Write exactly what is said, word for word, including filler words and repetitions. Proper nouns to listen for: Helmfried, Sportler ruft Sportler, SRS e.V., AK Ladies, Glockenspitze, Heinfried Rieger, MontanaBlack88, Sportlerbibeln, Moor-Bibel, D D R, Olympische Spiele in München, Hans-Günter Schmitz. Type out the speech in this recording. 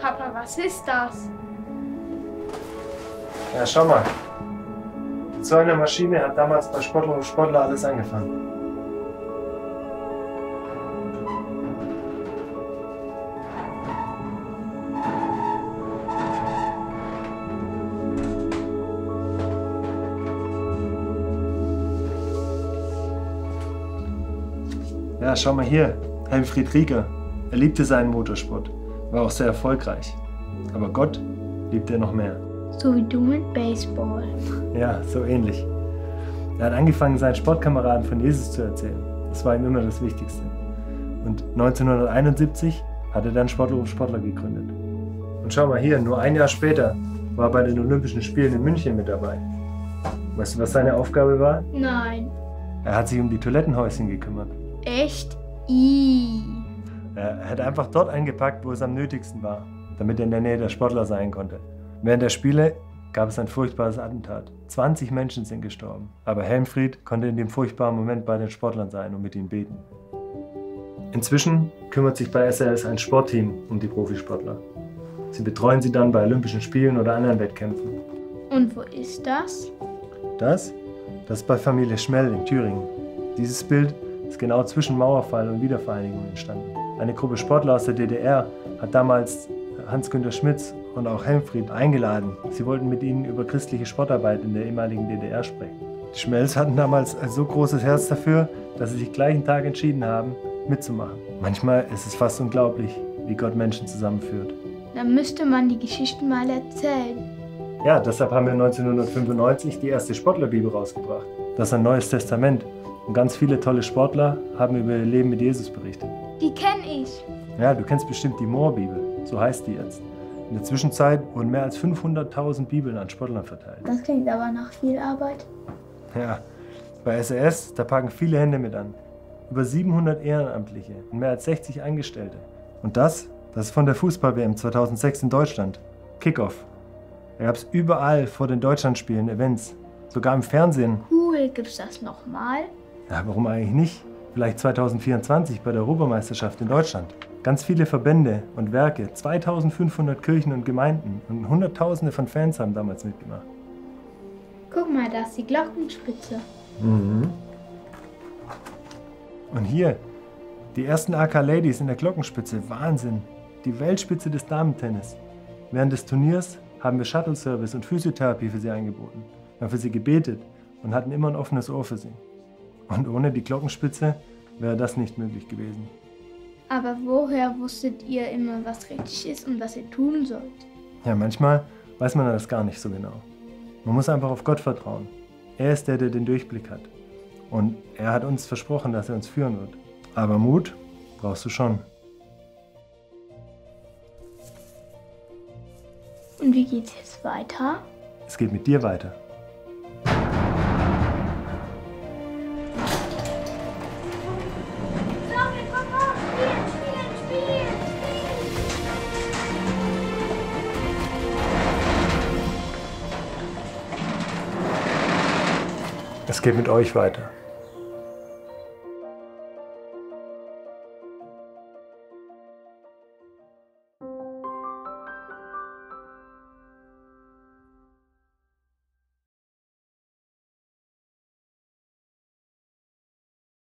Papa, was ist das? Ja, schau mal. Mit so einer Maschine hat damals bei Sportler ruft Sportler alles angefangen. Ja, schau mal hier, Heinfried Rieger. Er liebte seinen Motorsport, war auch sehr erfolgreich. Aber Gott liebte er noch mehr. So wie du mit Baseball. Ja, so ähnlich. Er hat angefangen, seinen Sportkameraden von Jesus zu erzählen. Das war ihm immer das Wichtigste. Und neunzehnhunderteinundsiebzig hat er dann Sportler ruft Sportler gegründet. Und schau mal hier, nur ein Jahr später war er bei den Olympischen Spielen in München mit dabei. Weißt du, was seine Aufgabe war? Nein. Er hat sich um die Toilettenhäuschen gekümmert. Echt? Iiii. Er hat einfach dort eingepackt, wo es am nötigsten war, damit er in der Nähe der Sportler sein konnte. Während der Spiele gab es ein furchtbares Attentat. zwanzig Menschen sind gestorben. Aber Helmfried konnte in dem furchtbaren Moment bei den Sportlern sein und mit ihnen beten. Inzwischen kümmert sich bei S R S ein Sportteam um die Profisportler. Sie betreuen sie dann bei Olympischen Spielen oder anderen Wettkämpfen. Und wo ist das? Das? Das ist bei Familie Schmell in Thüringen. Dieses Bild ist genau zwischen Mauerfall und Wiedervereinigung entstanden. Eine Gruppe Sportler aus der D D R hat damals Hans-Günter Schmitz und auch Helmfried eingeladen. Sie wollten mit ihnen über christliche Sportarbeit in der ehemaligen D D R sprechen. Die Schmelz hatten damals ein so großes Herz dafür, dass sie sich gleichen Tag entschieden haben, mitzumachen. Manchmal ist es fast unglaublich, wie Gott Menschen zusammenführt. Dann müsste man die Geschichten mal erzählen. Ja, deshalb haben wir neunzehnhundertfünfundneunzig die erste Sportlerbibel rausgebracht. Das ist ein neues Testament. Und ganz viele tolle Sportler haben über ihr Leben mit Jesus berichtet. Die kenne ich. Ja, du kennst bestimmt die Moor-Bibel. So heißt die jetzt. In der Zwischenzeit wurden mehr als fünfhunderttausend Bibeln an Sportlern verteilt. Das klingt aber nach viel Arbeit. Ja, bei S R S, da packen viele Hände mit an. Über siebenhundert Ehrenamtliche und mehr als sechzig Angestellte. Und das, das ist von der Fußball-W M zweitausendsechs in Deutschland. Kickoff. Da gab es überall vor den Deutschlandspielen Events. Sogar im Fernsehen. Cool, gibt's das nochmal? Ja, warum eigentlich nicht? Vielleicht zweitausendvierundzwanzig bei der Europameisterschaft in Deutschland. Ganz viele Verbände und Werke, zweitausendfünfhundert Kirchen und Gemeinden und Hunderttausende von Fans haben damals mitgemacht. Guck mal, da ist die Glockenspitze. Mhm. Und hier, die ersten A K Ladies in der Glockenspitze. Wahnsinn! Die Weltspitze des Damentennis. Während des Turniers haben wir Shuttle-Service und Physiotherapie für sie angeboten. Wir haben für sie gebetet und hatten immer ein offenes Ohr für sie. Und ohne die Glockenspitze wäre das nicht möglich gewesen. Aber woher wusstet ihr immer, was richtig ist und was ihr tun sollt? Ja, manchmal weiß man das gar nicht so genau. Man muss einfach auf Gott vertrauen. Er ist der, der den Durchblick hat. Und er hat uns versprochen, dass er uns führen wird. Aber Mut brauchst du schon. Und wie geht's jetzt weiter? Es geht mit dir weiter. Es geht mit euch weiter.